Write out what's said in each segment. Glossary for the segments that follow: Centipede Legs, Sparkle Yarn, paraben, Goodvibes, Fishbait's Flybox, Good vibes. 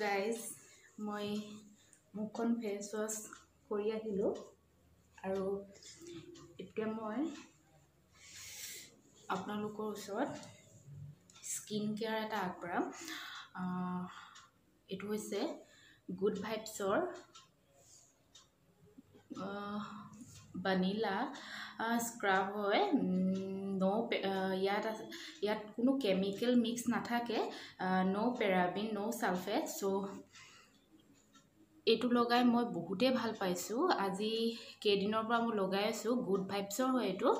guys, my Mukon face was Korea Hilo. Aro itia moi apna loko short skincare at Akram. It was a good vibes or vanilla scrub hoy no yat kuno chemical mix na thake no paraben no sulfate so etu logai moi bahute bhal paisu aji kedinor pra mo logai asu good vibes or etu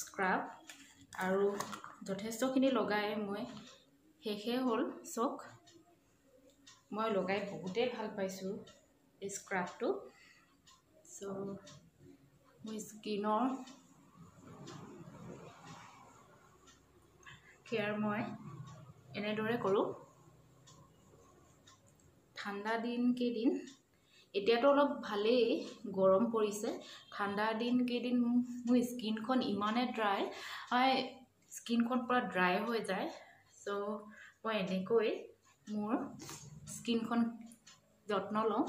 scrub aru jothesto kini logai moi hekhe hol sok moi logai bahute bhal paisu scrub to so my skin or care moi ene dore koru thanda din ke din etia to lob bhale gorom porise thanda din ke din my skin kon imane dry ai skin kon pura dry hoy jay so moi ene koi more skin kon jotno lo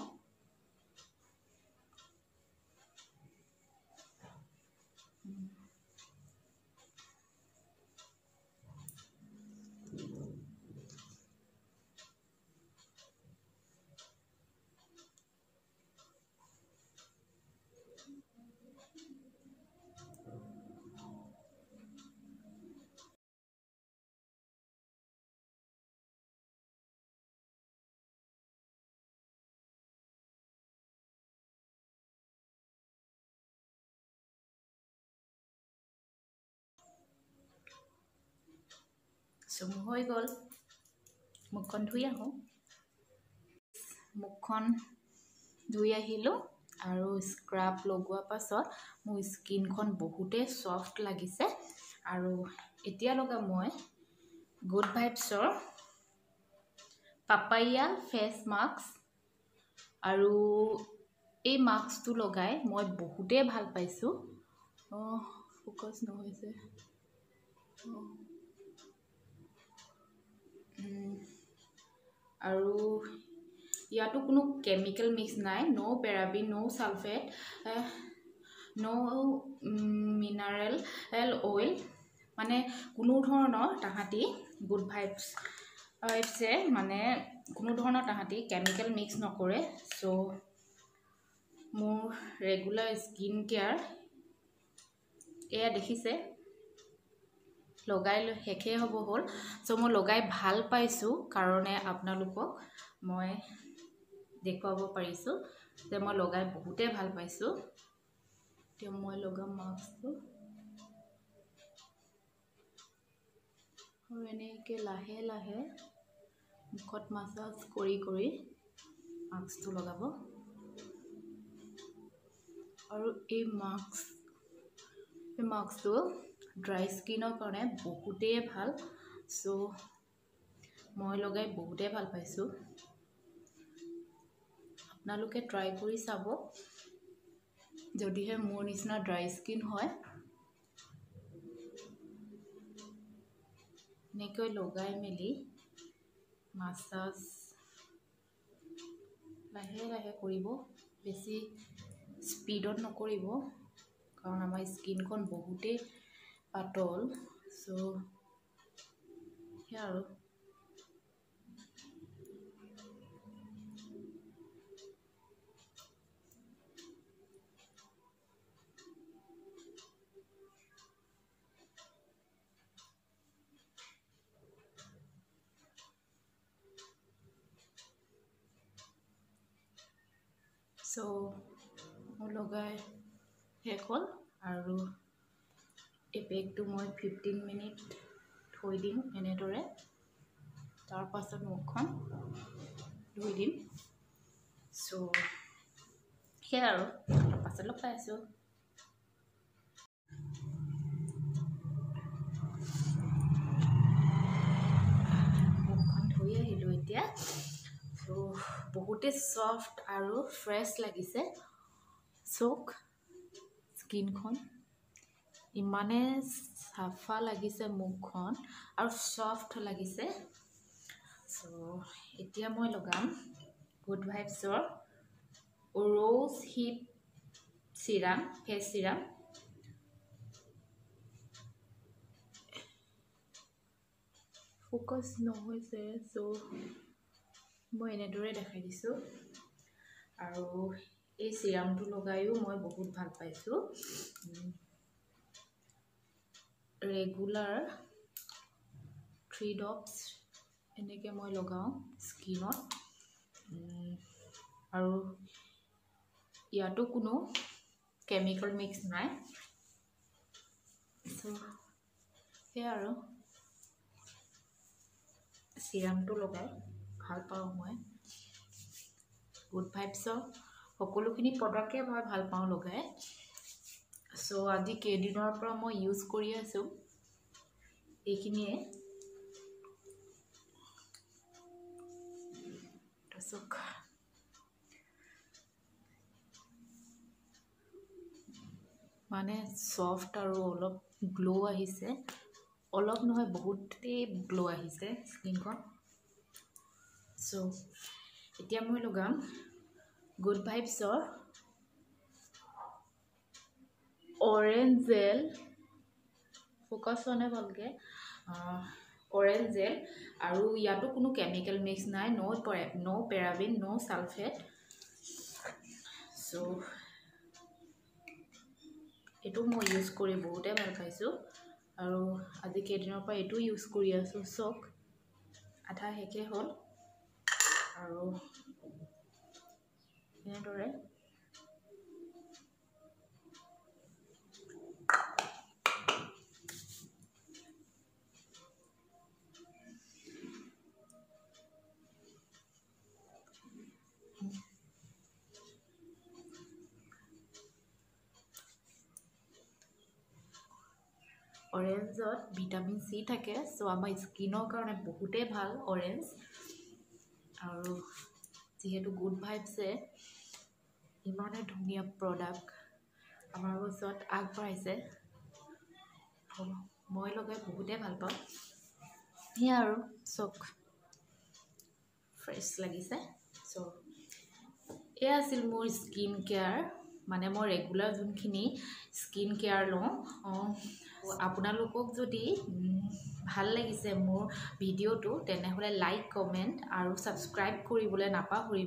So hoy gol mukhon dhui aho mukhon dhui ahilo aru scrub logwa pasor mu skin kon bahute soft lagise aru etia loga moi good vibes or papaya face mask aru ei mask tu logai moi bahute bhal paisu oh focus no hoise oh aru yato kuno chemical mix nai no paraben no sulfate no mineral oil mane kuno dhornor tahati good vibes se mane kuno dhornor tahati chemical mix nokore so more regular skin care eya dekhise logai hekhe hobo hol so mo logai bhal paisu karone apnalukok moi dekhabo parisu je mo logai bahute bhal paisu te moi logam mask to horene ke lahe lahe mukhot massage kori kori mask to logabo aru ei mask to dry skin or kone bahute bhal so moi logai bahute bhal paisu apna loke try kori sabo jodi he mon isna dry skin hoy nekoi logai meli massage lahe lahe koribo beshi speed on nokoribo karon amar skin kon bahute at all so here so logai hekol aru এপেক তো মই 15 minute থৈ দিম এনে দৰে তাৰ পাছত মুখখন ধুই দিম সো হেয়াৰ পাছত লগ পাইছো মুখখন ধুই আহিলো এতিয়া সো বহুতে সফট আৰু ফ্ৰেছ লাগিছে চক স্কিনখন ইমানে সাফা লাগিছে মুখখন আৰু সফট লাগিছে so So, etia moi logam Good Vibes or Rose Hip Serum, Face Serum. Focus no hoise, so moi enedore dekhai disu. Aru ei serum tu logayo moi bahut bhal paisu. Regular 3 drops. এনেকে মই লগাও স্কিনত আৰু ইয়াটো কোনো chemical mix নাই so হে আৰু সিরামটো লগাই ভাল পাও মই গুড ভাইবস সকলোখিনি প্ৰডাক্টে মই ভাল পাও লগাই সো আজি কেদিনৰ পৰা মই ইউজ কৰি আছো এইখিনি Look. Mane soft aru olop glow ahise olop nohoy bahut glow ahise skin kon so etia moi logam good vibes or orange gel focus on e bolge Orange gel, aru yato kuno chemical mix na hai, no paraben, no sulfate. So, eto mo use kori bote bhal paisu. Aru adi kedinor pa eto use kori asu sok. Atha heke hol. Aru ene dore. Orange vitamin C থাকে so আমাৰ স্কিনৰ কাৰণে বহুতে ভাল orange আৰু যেহেতু good vibes এ ইমানে ধুনীয়া product আমাৰ ওচৰত আগবাঢ়িছে মই লগাই বহুতে ভাল পাওঁ হে আৰু চক fresh লাগিছে so এ আছিল মোৰ skin care মানে মই ৰেগুলাৰ যোনখিনি স্কিন কেয়াৰ লওঁ আপোনালোকক যদি ভাল লাগিছে মোৰ ভিডিওটো তেনেহলে লাইক কমেন্ট আৰু সাবস্ক্রাইব কৰিবলৈ নাপাহৰিব